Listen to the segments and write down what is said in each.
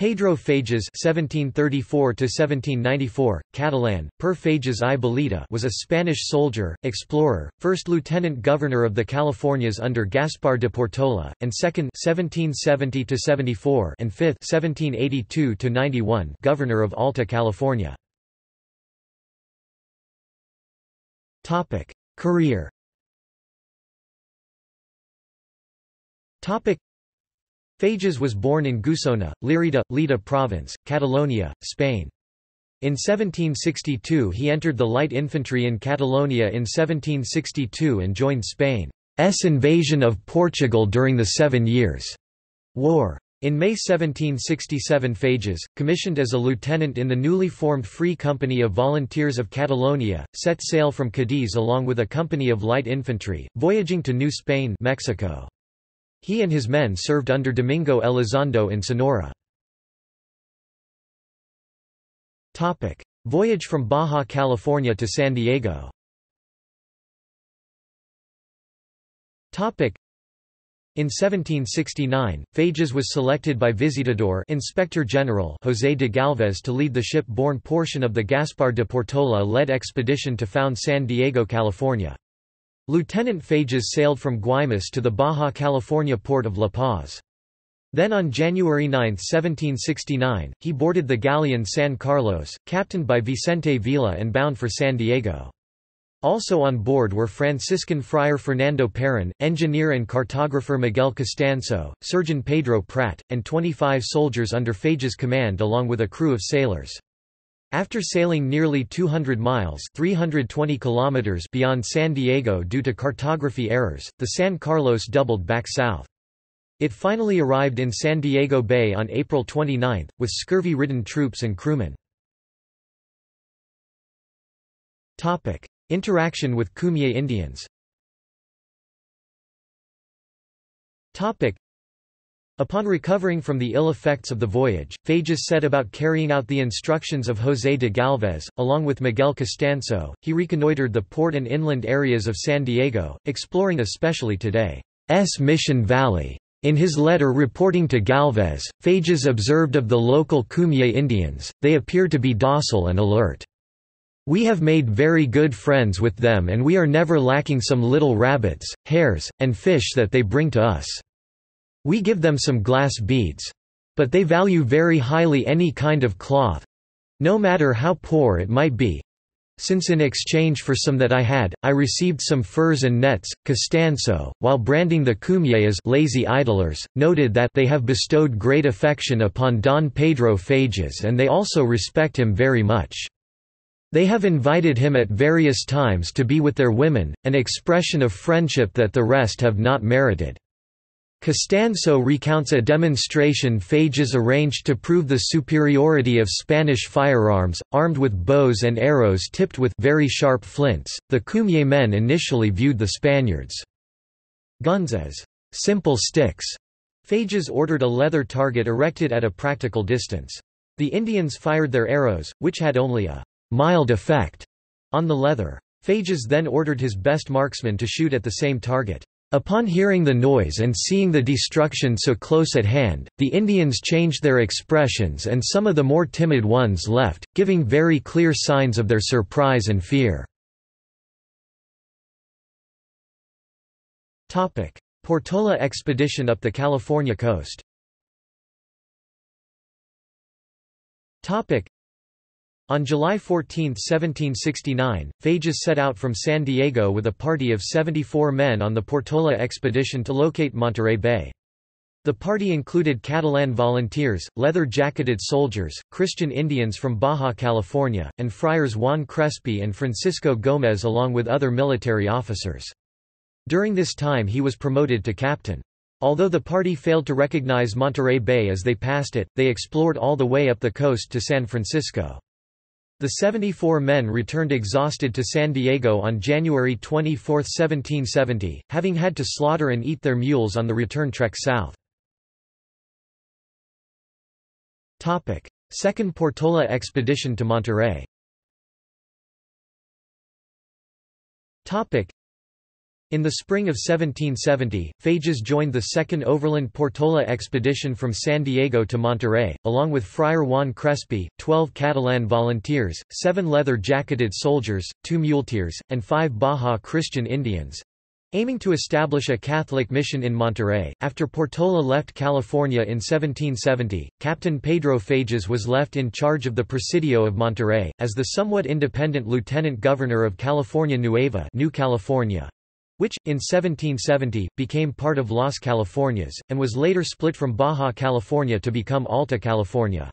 Pedro Fages (1734–1794), Catalan, Per Fages I Beleta, was a Spanish soldier, explorer, first lieutenant governor of the Californias under Gaspar de Portolá, and second (1770–74) and fifth (1782–91) governor of Alta California. Topic: Career. Topic. Fages was born in Gusona, Lérida, Lleida province, Catalonia, Spain. In 1762 he entered the light infantry in Catalonia in 1762 and joined Spain's invasion of Portugal during the 7 Years' War. In May 1767 Fages, commissioned as a lieutenant in the newly formed Free Company of Volunteers of Catalonia, set sail from Cadiz along with a company of light infantry, voyaging to New Spain, Mexico. He and his men served under Domingo Elizondo in Sonora. Topic: Voyage from Baja California to San Diego. Topic: In 1769, Fages was selected by Visitador Inspector General José de Galvez to lead the ship-borne portion of the Gaspar de Portola-led expedition to found San Diego, California. Lieutenant Fages sailed from Guaymas to the Baja California port of La Paz. Then on January 9, 1769, he boarded the galleon San Carlos, captained by Vicente Vila and bound for San Diego. Also on board were Franciscan friar Fernando Perón, engineer and cartographer Miguel Costansó, surgeon Pedro Pratt, and 25 soldiers under Fages' command along with a crew of sailors. After sailing nearly 200 miles (320 kilometers) beyond San Diego due to cartography errors, the San Carlos doubled back south. It finally arrived in San Diego Bay on April 29, with scurvy-ridden troops and crewmen. Topic: Interaction with Kumeyaay Indians. Topic: Upon recovering from the ill effects of the voyage, Fages set about carrying out the instructions of José de Galvez. Along with Miguel Costansó, he reconnoitered the port and inland areas of San Diego, exploring especially today's Mission Valley. In his letter reporting to Galvez, Fages observed of the local Kumeyaay Indians, they appear to be docile and alert. We have made very good friends with them and we are never lacking some little rabbits, hares, and fish that they bring to us. We give them some glass beads. But they value very highly any kind of cloth, no matter how poor it might be. Since in exchange for some that I had, I received some furs and nets. Costansó, while branding the Kumeyaay as lazy idlers, noted that they have bestowed great affection upon Don Pedro Fages and they also respect him very much. They have invited him at various times to be with their women, an expression of friendship that the rest have not merited. Costansó recounts a demonstration Fages arranged to prove the superiority of Spanish firearms, armed with bows and arrows tipped with very sharp flints. The Kumeyaay men initially viewed the Spaniards' guns as simple sticks. Fages ordered a leather target erected at a practical distance. The Indians fired their arrows, which had only a mild effect on the leather. Fages then ordered his best marksmen to shoot at the same target. Upon hearing the noise and seeing the destruction so close at hand, the Indians changed their expressions and some of the more timid ones left, giving very clear signs of their surprise and fear. Topic: Portola expedition up the California coast. Topic: On July 14, 1769, Fages set out from San Diego with a party of 74 men on the Portola expedition to locate Monterey Bay. The party included Catalan volunteers, leather-jacketed soldiers, Christian Indians from Baja California, and friars Juan Crespi and Francisco Gomez along with other military officers. During this time he was promoted to captain. Although the party failed to recognize Monterey Bay as they passed it, they explored all the way up the coast to San Francisco. The 74 men returned exhausted to San Diego on January 24, 1770, having had to slaughter and eat their mules on the return trek south. Topic: Second Portola expedition to Monterey. Topic: In the spring of 1770, Fages joined the second overland Portola expedition from San Diego to Monterey, along with Friar Juan Crespi, 12 Catalan volunteers, 7 leather-jacketed soldiers, 2 muleteers, and 5 Baja Christian Indians, aiming to establish a Catholic mission in Monterey. After Portola left California in 1770, Captain Pedro Fages was left in charge of the Presidio of Monterey, as the somewhat independent lieutenant governor of California Nueva, New California, which, in 1770, became part of Las Californias, and was later split from Baja California to become Alta California.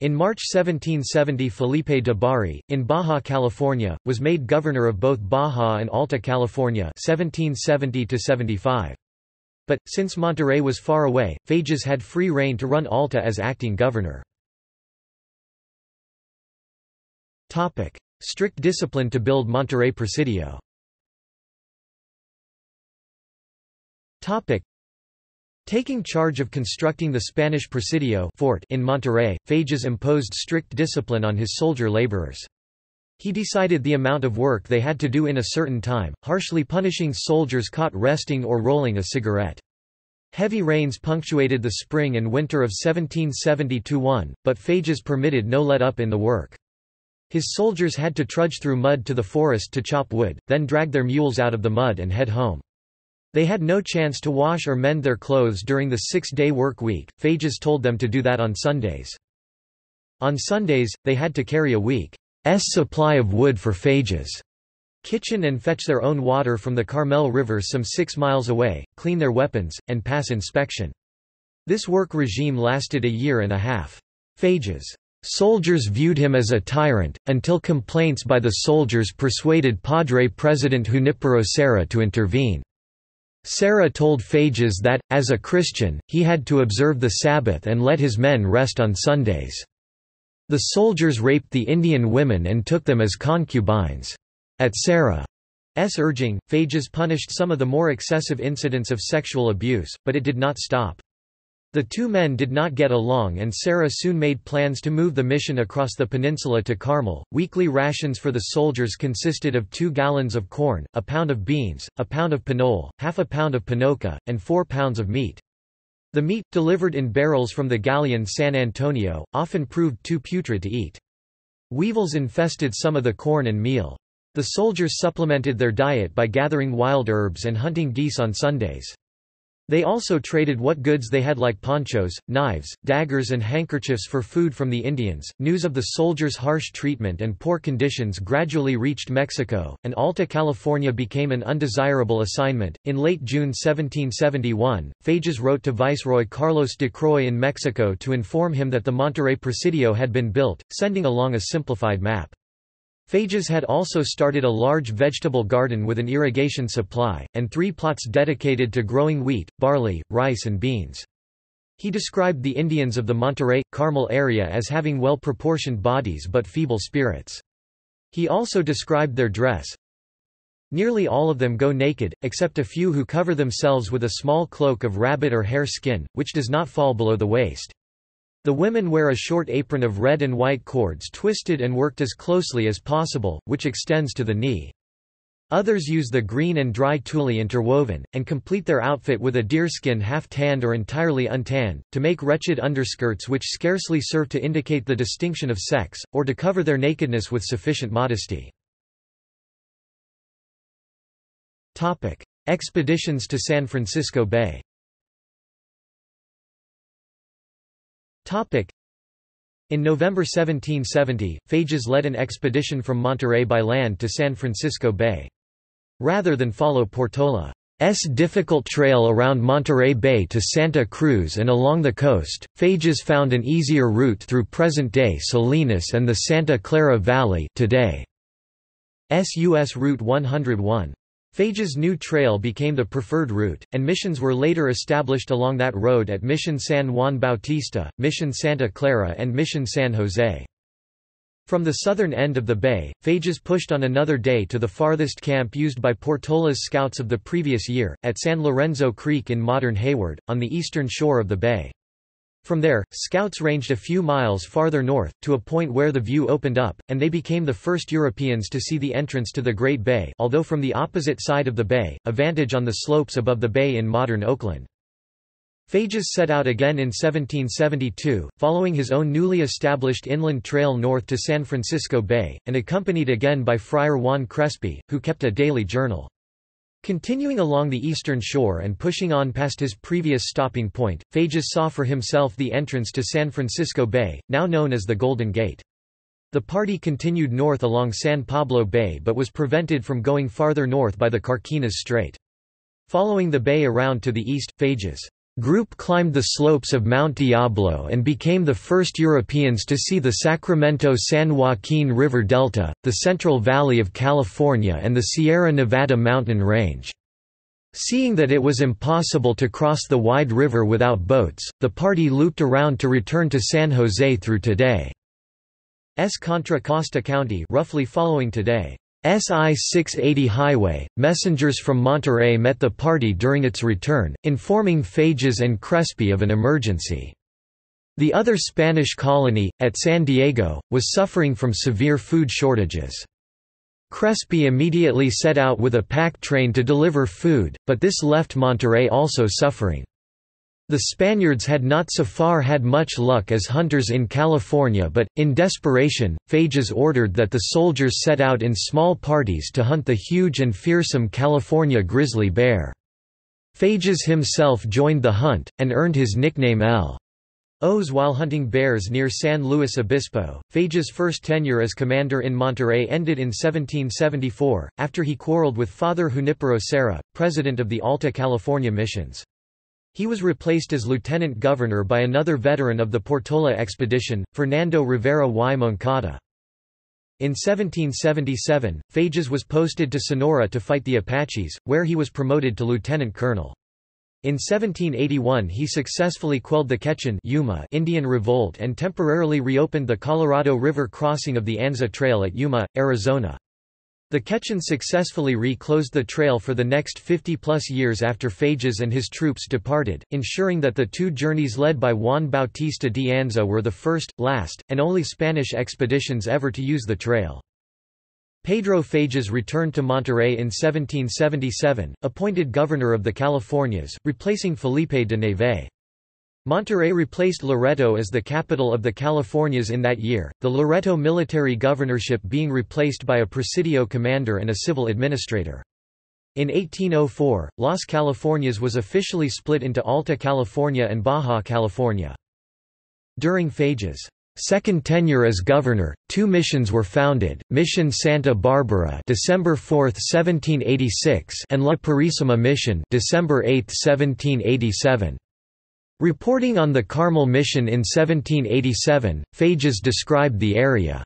In March 1770, Felipe de Bari, in Baja California, was made governor of both Baja and Alta California 1770–75. But, since Monterey was far away, Fages had free rein to run Alta as acting governor. Strict discipline to build Monterey Presidio. Taking charge of constructing the Spanish Presidio fort in Monterey, Fages imposed strict discipline on his soldier laborers. He decided the amount of work they had to do in a certain time, harshly punishing soldiers caught resting or rolling a cigarette. Heavy rains punctuated the spring and winter of 1770–1, but Fages permitted no let-up in the work. His soldiers had to trudge through mud to the forest to chop wood, then drag their mules out of the mud and head home. They had no chance to wash or mend their clothes during the 6-day work week. Fages told them to do that on Sundays. On Sundays, they had to carry a week's supply of wood for Fages' kitchen and fetch their own water from the Carmel River some 6 miles away, clean their weapons, and pass inspection. This work regime lasted a year and a half. Fages' soldiers viewed him as a tyrant, until complaints by the soldiers persuaded Padre President Junípero Serra to intervene. Serra told Fages that, as a Christian, he had to observe the Sabbath and let his men rest on Sundays. The soldiers raped the Indian women and took them as concubines. At Serra's urging, Fages punished some of the more excessive incidents of sexual abuse, but it did not stop. The two men did not get along, and Serra soon made plans to move the mission across the peninsula to Carmel. Weekly rations for the soldiers consisted of 2 gallons of corn, a pound of beans, a pound of pinole, half a pound of pinoca, and 4 pounds of meat. The meat, delivered in barrels from the galleon San Antonio, often proved too putrid to eat. Weevils infested some of the corn and meal. The soldiers supplemented their diet by gathering wild herbs and hunting geese on Sundays. They also traded what goods they had, like ponchos, knives, daggers, and handkerchiefs, for food from the Indians. News of the soldiers' harsh treatment and poor conditions gradually reached Mexico, and Alta California became an undesirable assignment. In late June 1771, Fages wrote to Viceroy Carlos de Croix in Mexico to inform him that the Monterey Presidio had been built, sending along a simplified map. Fages had also started a large vegetable garden with an irrigation supply, and 3 plots dedicated to growing wheat, barley, rice, and beans. He described the Indians of the Monterey, Carmel area as having well-proportioned bodies but feeble spirits. He also described their dress. Nearly all of them go naked, except a few who cover themselves with a small cloak of rabbit or hare skin, which does not fall below the waist. The women wear a short apron of red and white cords twisted and worked as closely as possible, which extends to the knee. Others use the green and dry tule interwoven, and complete their outfit with a deerskin half-tanned or entirely untanned, to make wretched underskirts which scarcely serve to indicate the distinction of sex, or to cover their nakedness with sufficient modesty. Expeditions to San Francisco Bay. In November 1770, Fages led an expedition from Monterey by land to San Francisco Bay. Rather than follow Portola's difficult trail around Monterey Bay to Santa Cruz and along the coast, Fages found an easier route through present-day Salinas and the Santa Clara Valley, today's U.S. Route 101. Fages' new trail became the preferred route, and missions were later established along that road at Mission San Juan Bautista, Mission Santa Clara, and Mission San Jose. From the southern end of the bay, Fages pushed on another day to the farthest camp used by Portola's scouts of the previous year, at San Lorenzo Creek in modern Hayward, on the eastern shore of the bay. From there, scouts ranged a few miles farther north, to a point where the view opened up, and they became the first Europeans to see the entrance to the Great Bay, although from the opposite side of the bay, a vantage on the slopes above the bay in modern Oakland. Fages set out again in 1772, following his own newly established inland trail north to San Francisco Bay, and accompanied again by Friar Juan Crespi, who kept a daily journal. Continuing along the eastern shore and pushing on past his previous stopping point, Fages saw for himself the entrance to San Francisco Bay, now known as the Golden Gate. The party continued north along San Pablo Bay but was prevented from going farther north by the Carquinez Strait. Following the bay around to the east, Fages' group climbed the slopes of Mount Diablo and became the first Europeans to see the Sacramento-San Joaquin River Delta, the Central Valley of California and the Sierra Nevada mountain range. Seeing that it was impossible to cross the wide river without boats, the party looped around to return to San Jose through today's Contra Costa County, roughly following today. SI-680 highway. Messengers from Monterey met the party during its return, informing Fages and Crespi of an emergency. The other Spanish colony, at San Diego, was suffering from severe food shortages. Crespi immediately set out with a pack train to deliver food, but this left Monterey also suffering. The Spaniards had not so far had much luck as hunters in California but, in desperation, Fages ordered that the soldiers set out in small parties to hunt the huge and fearsome California grizzly bear. Fages himself joined the hunt, and earned his nickname L.O.'s while hunting bears near San Luis Obispo. Fages' first tenure as commander in Monterey ended in 1774, after he quarreled with Father Junípero Serra, president of the Alta California missions. He was replaced as lieutenant governor by another veteran of the Portola expedition, Fernando Rivera y Moncada. In 1777, Fages was posted to Sonora to fight the Apaches, where he was promoted to lieutenant colonel. In 1781 he successfully quelled the Quechan Indian revolt and temporarily reopened the Colorado River crossing of the Anza Trail at Yuma, Arizona. The Quechan successfully re-closed the trail for the next 50-plus years after Fages and his troops departed, ensuring that the two journeys led by Juan Bautista de Anza were the first, last, and only Spanish expeditions ever to use the trail. Pedro Fages returned to Monterey in 1777, appointed governor of the Californias, replacing Felipe de Neve. Monterey replaced Loreto as the capital of the Californias in that year, the Loreto military governorship being replaced by a presidio commander and a civil administrator. In 1804, Las Californias was officially split into Alta California and Baja California. During Fages' second tenure as governor, two missions were founded, Mission Santa Barbara December 4, 1786 and La Purísima Mission December 8, 1787. Reporting on the Carmel Mission in 1787, Fages described the area's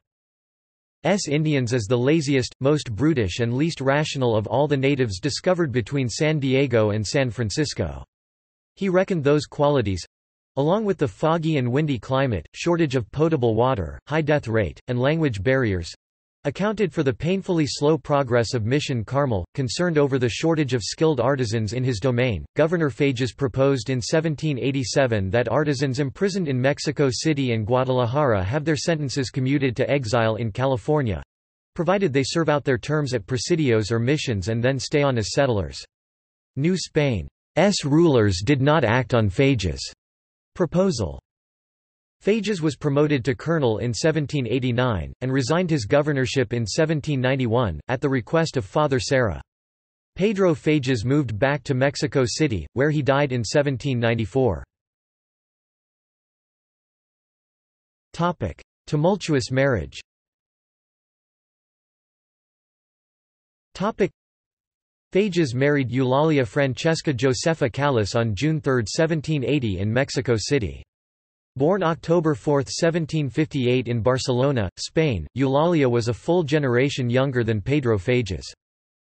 Indians as the laziest, most brutish and least rational of all the natives discovered between San Diego and San Francisco. He reckoned those qualities—along with the foggy and windy climate, shortage of potable water, high death rate, and language barriers—accounted for the painfully slow progress of Mission Carmel. Concerned over the shortage of skilled artisans in his domain, Governor Fages proposed in 1787 that artisans imprisoned in Mexico City and Guadalajara have their sentences commuted to exile in California, provided they serve out their terms at presidios or missions and then stay on as settlers. New Spain's rulers did not act on Fages' proposal. Fages was promoted to colonel in 1789, and resigned his governorship in 1791, at the request of Father Serra. Pedro Fages moved back to Mexico City, where he died in 1794. Tumultuous marriage. Fages married Eulalia Francesca Josefa Callis on June 3, 1780 in Mexico City. Born October 4, 1758 in Barcelona, Spain, Eulalia was a full generation younger than Pedro Fages.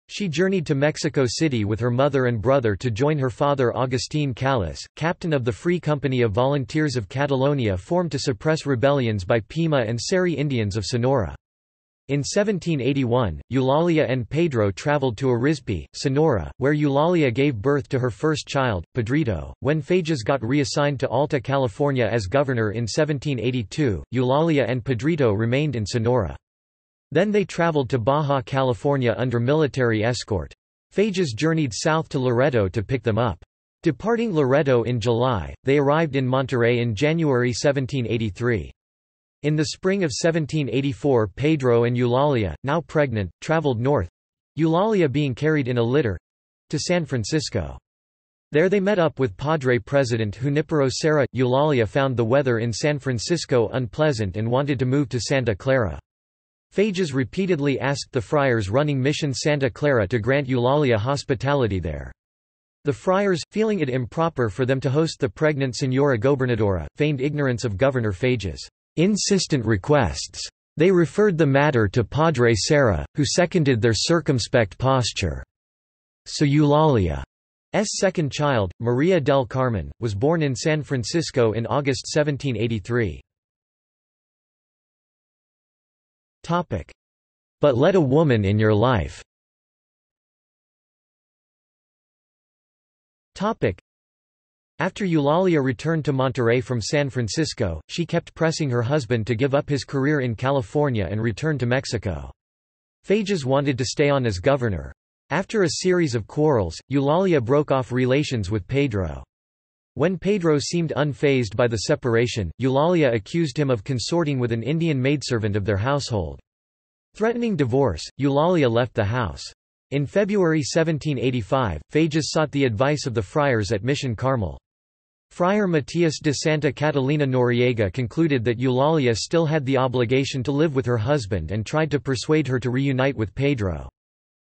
She journeyed to Mexico City with her mother and brother to join her father Agustín Calles, captain of the Free Company of Volunteers of Catalonia formed to suppress rebellions by Pima and Seri Indians of Sonora. In 1781, Eulalia and Pedro traveled to Arizpe, Sonora, where Eulalia gave birth to her first child, Pedrito. When Fages got reassigned to Alta California as governor in 1782, Eulalia and Pedrito remained in Sonora. Then they traveled to Baja California under military escort. Fages journeyed south to Loreto to pick them up. Departing Loreto in July, they arrived in Monterey in January 1783. In the spring of 1784, Pedro and Eulalia, now pregnant, traveled north, Eulalia being carried in a litter, to San Francisco. There they met up with Padre President Junípero Serra. Eulalia found the weather in San Francisco unpleasant and wanted to move to Santa Clara. Fages repeatedly asked the friars running Mission Santa Clara to grant Eulalia hospitality there. The friars, feeling it improper for them to host the pregnant Señora Gobernadora, feigned ignorance of Governor Fages' insistent requests. They referred the matter to Padre Serra, who seconded their circumspect posture. So Eulalia's second child, Maria del Carmen, was born in San Francisco in August 1783. But let a woman in your life. After Eulalia returned to Monterey from San Francisco, she kept pressing her husband to give up his career in California and return to Mexico. Fages wanted to stay on as governor. After a series of quarrels, Eulalia broke off relations with Pedro. When Pedro seemed unfazed by the separation, Eulalia accused him of consorting with an Indian maidservant of their household. Threatening divorce, Eulalia left the house. In February 1785, Fages sought the advice of the friars at Mission Carmel. Friar Matias de Santa Catalina Noriega concluded that Eulalia still had the obligation to live with her husband and tried to persuade her to reunite with Pedro.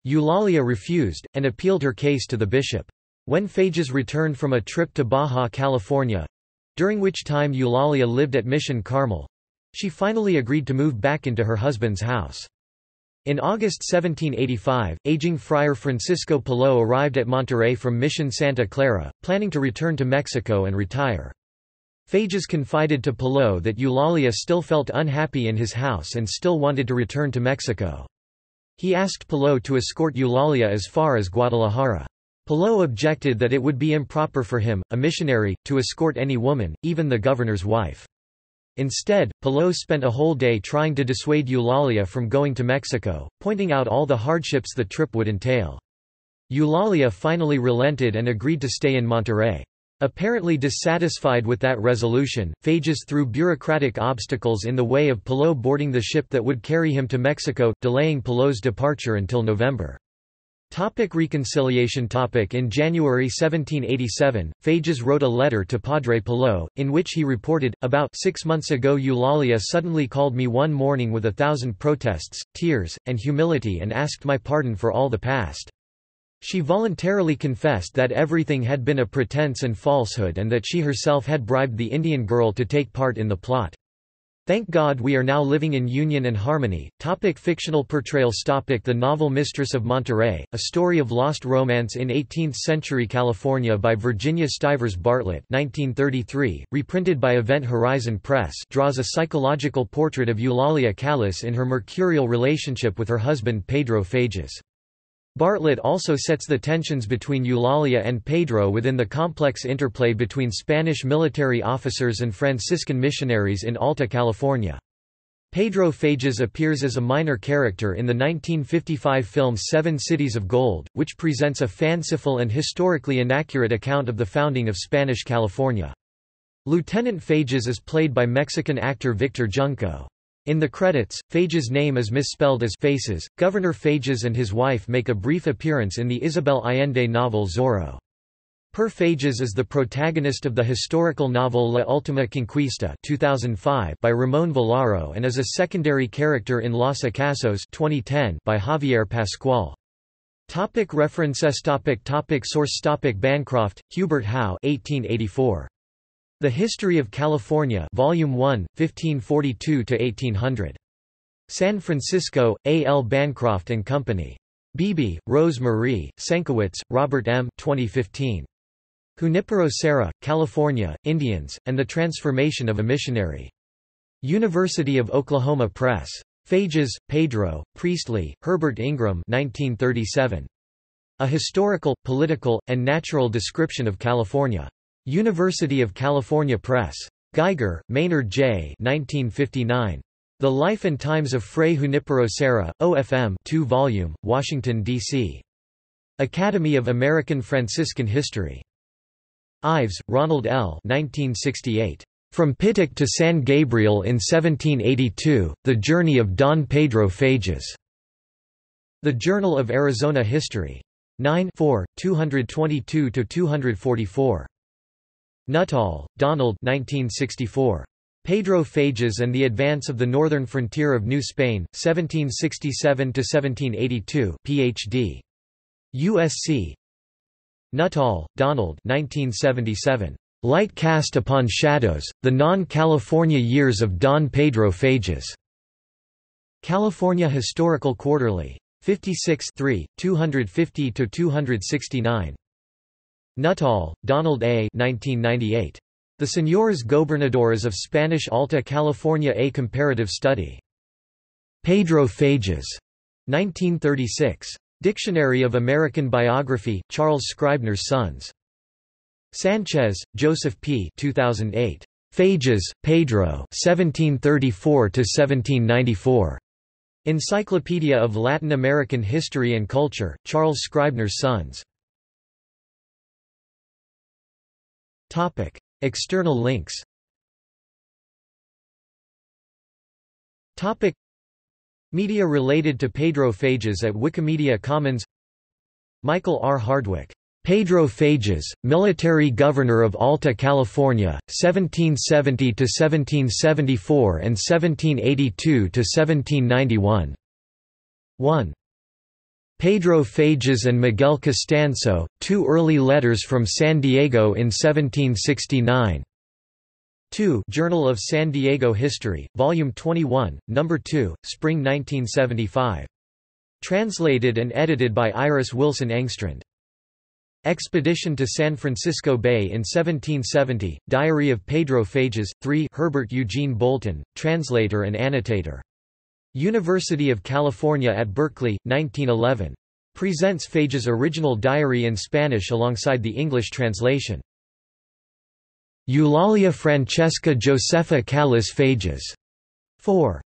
Eulalia refused, and appealed her case to the bishop. When Fages returned from a trip to Baja California—during which time Eulalia lived at Mission Carmel—she finally agreed to move back into her husband's house. In August 1785, aging Friar Francisco Palóu arrived at Monterey from Mission Santa Clara, planning to return to Mexico and retire. Fages confided to Palóu that Eulalia still felt unhappy in his house and still wanted to return to Mexico. He asked Palóu to escort Eulalia as far as Guadalajara. Palóu objected that it would be improper for him, a missionary, to escort any woman, even the governor's wife. Instead, Palóu spent a whole day trying to dissuade Eulalia from going to Mexico, pointing out all the hardships the trip would entail. Eulalia finally relented and agreed to stay in Monterey. Apparently dissatisfied with that resolution, Fages threw bureaucratic obstacles in the way of Palóu boarding the ship that would carry him to Mexico, delaying Palóu's departure until November. Topic reconciliation. Topic in January 1787, Fages wrote a letter to Padre Palóu, in which he reported, about 6 months ago Eulalia suddenly called me one morning with 1,000 protests, tears, and humility and asked my pardon for all the past. She voluntarily confessed that everything had been a pretense and falsehood and that she herself had bribed the Indian girl to take part in the plot. Thank God we are now living in union and harmony. Topic fictional portrayals. Topic the novel Mistress of Monterey, a story of lost romance in 18th-century California by Virginia Stivers Bartlett 1933, reprinted by Event Horizon Press, draws a psychological portrait of Eulalia Callis in her mercurial relationship with her husband Pedro Fages. Bartlett also sets the tensions between Eulalia and Pedro within the complex interplay between Spanish military officers and Franciscan missionaries in Alta California. Pedro Fages appears as a minor character in the 1955 film Seven Cities of Gold, which presents a fanciful and historically inaccurate account of the founding of Spanish California. Lieutenant Fages is played by Mexican actor Victor Junco. In the credits, Fages' name is misspelled as Faces. Governor Fages and his wife make a brief appearance in the Isabel Allende novel Zorro. Per Fages is the protagonist of the historical novel La Última Conquista 2005 by Ramón Velaro and is a secondary character in Los Acasos 2010 by Javier Pascual. Topic references. Topic source. Topic Bancroft, Hubert Howe 1884. The History of California, Volume 1, 1542–1800. San Francisco, A. L. Bancroft & Company. Beebe, Rose Marie, Senkowitz, Robert M. 2015. Junípero Serra, California, Indians, and the Transformation of a Missionary. University of Oklahoma Press. Fages, Pedro, Priestley, Herbert Ingram 1937. A Historical, Political, and Natural Description of California. University of California Press. Geiger, Maynard J. 1959. The Life and Times of Fray Junípero Serra, OFM 2 volume, Washington, D.C. Academy of American Franciscan History. Ives, Ronald L. 1968. From Pitic to San Gabriel in 1782, The Journey of Don Pedro Fages. The Journal of Arizona History. 9 4, 222–244. Nuttall, Donald 1964. Pedro Fages and the Advance of the Northern Frontier of New Spain, 1767–1782, Ph.D. USC. Nuttall, Donald 1977. Light Cast Upon Shadows, The Non-California Years of Don Pedro Fages. California Historical Quarterly. 56 3, 250–269. Nuttall, Donald A. 1998. The Señores Gobernadores of Spanish Alta California, A Comparative Study. Pedro Fages. 1936. Dictionary of American Biography, Charles Scribner's Sons. Sanchez, Joseph P. 2008. Fages, Pedro 1734–1794. Encyclopedia of Latin American History and Culture, Charles Scribner's Sons. Topic: External links. Topic: Media related to Pedro Fages at Wikimedia Commons. Michael R. Hardwick. Pedro Fages, Military Governor of Alta California, 1770–1774 and 1782–1791. 1. Pedro Fages and Miguel Costansó, Two Early Letters from San Diego in 1769. 2. Journal of San Diego History, Volume 21, No. 2, Spring 1975. Translated and edited by Iris Wilson Engstrand. Expedition to San Francisco Bay in 1770, Diary of Pedro Fages, 3. Herbert Eugene Bolton, translator and annotator. University of California at Berkeley, 1911. Presents Fages' original diary in Spanish alongside the English translation. Eulalia Francesca Josefa Callis Fages. 4.